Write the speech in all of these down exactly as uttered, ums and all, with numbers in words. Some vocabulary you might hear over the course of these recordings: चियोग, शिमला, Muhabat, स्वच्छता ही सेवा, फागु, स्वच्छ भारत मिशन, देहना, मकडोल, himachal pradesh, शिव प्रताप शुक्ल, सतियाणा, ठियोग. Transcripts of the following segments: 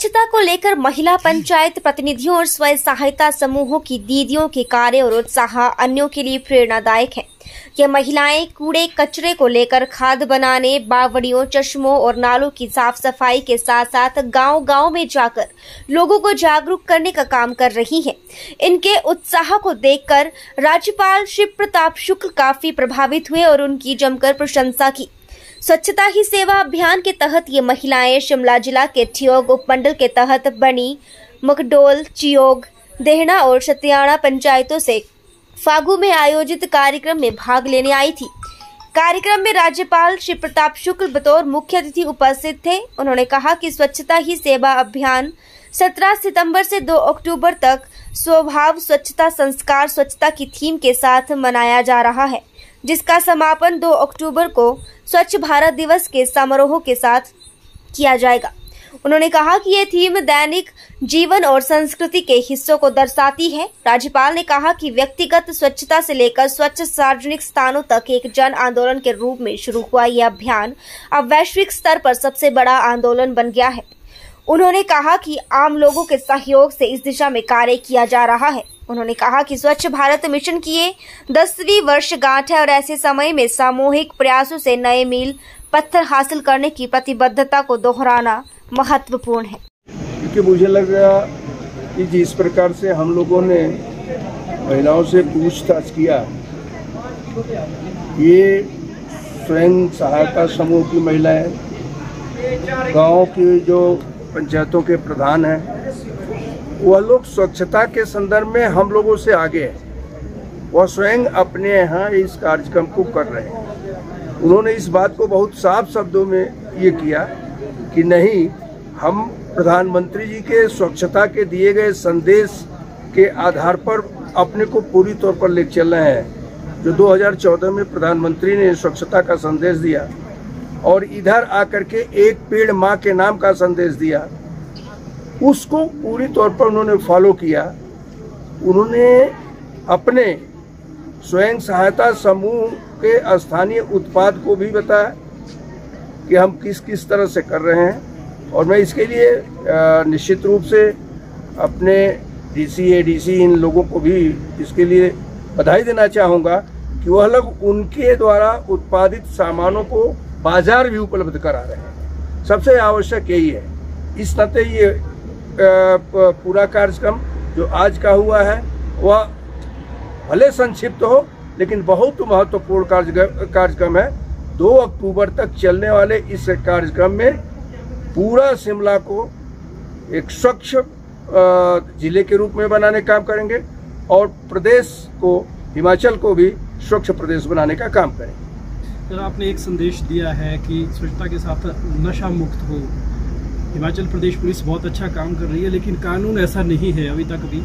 स्वच्छता को लेकर महिला पंचायत प्रतिनिधियों और स्वयं सहायता समूहों की दीदियों के कार्य और उत्साह अन्यों के लिए प्रेरणादायक है। ये महिलाएं कूड़े कचरे को लेकर खाद बनाने, बावड़ियों, चश्मों और नालों की साफ सफाई के साथ साथ गांव गांव में जाकर लोगों को जागरूक करने का काम कर रही हैं। इनके उत्साह को देखकर राज्यपाल शिव प्रताप शुक्ल काफी प्रभावित हुए और उनकी जमकर प्रशंसा की। स्वच्छता ही सेवा अभियान के तहत ये महिलाएं शिमला जिला के ठियोग उपमंडल के तहत बनी मकडोल, चियोग, देहना और सतियाणा पंचायतों से फागु में आयोजित कार्यक्रम में भाग लेने आई थी। कार्यक्रम में राज्यपाल शिव प्रताप शुक्ल बतौर मुख्य अतिथि उपस्थित थे। उन्होंने कहा कि स्वच्छता ही सेवा अभियान सत्रह सितंबर से दो अक्टूबर तक स्वभाव स्वच्छता संस्कार स्वच्छता की थीम के साथ मनाया जा रहा है, जिसका समापन दो अक्टूबर को स्वच्छ भारत दिवस के समारोह के साथ किया जाएगा। उन्होंने कहा कि ये थीम दैनिक जीवन और संस्कृति के हिस्सों को दर्शाती है। राज्यपाल ने कहा कि व्यक्तिगत स्वच्छता से लेकर स्वच्छ सार्वजनिक स्थानों तक एक जन आंदोलन के रूप में शुरू हुआ यह अभियान अब वैश्विक स्तर पर सबसे बड़ा आंदोलन बन गया है। उन्होंने कहा कि आम लोगों के सहयोग से इस दिशा में कार्य किया जा रहा है। उन्होंने कहा कि स्वच्छ भारत मिशन की ये दसवीं वर्षगांठ है और ऐसे समय में सामूहिक प्रयासों से नए मील पत्थर हासिल करने की प्रतिबद्धता को दोहराना महत्वपूर्ण है, क्योंकि मुझे लगा कि जिस प्रकार से हम लोगों ने महिलाओं से पूछताछ किया, ये स्वयं सहायता समूह की महिलाएं, गाँव की जो पंचायतों के प्रधान हैं, वह लोग स्वच्छता के संदर्भ में हम लोगों से आगे हैं। वह स्वयं अपने यहाँ इस कार्यक्रम को कर रहे हैं। उन्होंने इस बात को बहुत साफ शब्दों में ये किया कि नहीं, हम प्रधानमंत्री जी के स्वच्छता के दिए गए संदेश के आधार पर अपने को पूरी तौर पर ले चल रहे हैं। जो दो हज़ार चौदह में प्रधानमंत्री ने स्वच्छता का संदेश दिया और इधर आकर के एक पेड़ माँ के नाम का संदेश दिया, उसको पूरी तौर पर उन्होंने फॉलो किया। उन्होंने अपने स्वयं सहायता समूह के स्थानीय उत्पाद को भी बताया कि हम किस किस तरह से कर रहे हैं, और मैं इसके लिए निश्चित रूप से अपने डीसी एडीसी इन लोगों को भी इसके लिए बधाई देना चाहूँगा कि वह लोग उनके द्वारा उत्पादित सामानों को बाजार भी उपलब्ध करा रहे हैं। सबसे आवश्यक यही है। इस नाते ये पूरा कार्यक्रम जो आज का हुआ है वह भले संक्षिप्त हो, लेकिन बहुत महत्वपूर्ण कार्यक्रम है। दो अक्टूबर तक चलने वाले इस कार्यक्रम में पूरा शिमला को एक स्वच्छ जिले के रूप में बनाने का काम करेंगे और प्रदेश को, हिमाचल को भी स्वच्छ प्रदेश बनाने का काम करेंगे। तो आपने एक संदेश दिया है कि स्वच्छता के साथ नशा मुक्त हो। हिमाचल प्रदेश पुलिस बहुत अच्छा काम कर रही है, लेकिन कानून ऐसा नहीं है। अभी तक भी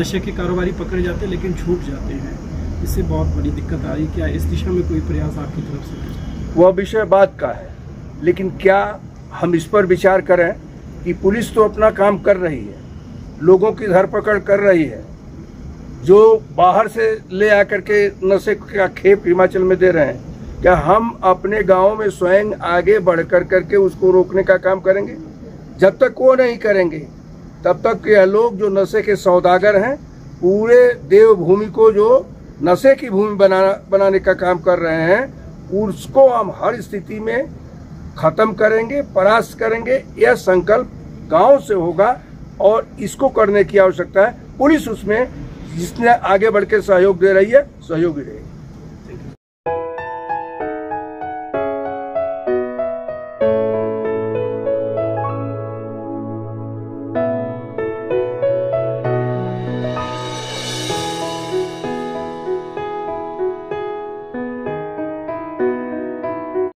नशे के कारोबारी पकड़े जाते हैं लेकिन छूट जाते हैं। इससे बहुत बड़ी दिक्कत आ रही। क्या इस दिशा में कोई प्रयास आपकी तरफ से? वह विषय बात का है, लेकिन क्या हम इस पर विचार करें कि पुलिस तो अपना काम कर रही है, लोगों की धरपकड़ कर रही है, जो बाहर से ले आकर के नशे का खेप हिमाचल में दे रहे हैं। क्या हम अपने गांव में स्वयं आगे बढ़कर करके उसको रोकने का काम करेंगे? जब तक वो नहीं करेंगे तब तक यह लोग जो नशे के सौदागर हैं, पूरे देवभूमि को जो नशे की भूमि बना बनाने का काम कर रहे हैं, उसको हम हर स्थिति में खत्म करेंगे, परास्त करेंगे। यह संकल्प गांव से होगा और इसको करने की आवश्यकता है। पुलिस उसमें जिसने आगे बढ़ के सहयोग दे रही है सहयोगी रहेगी।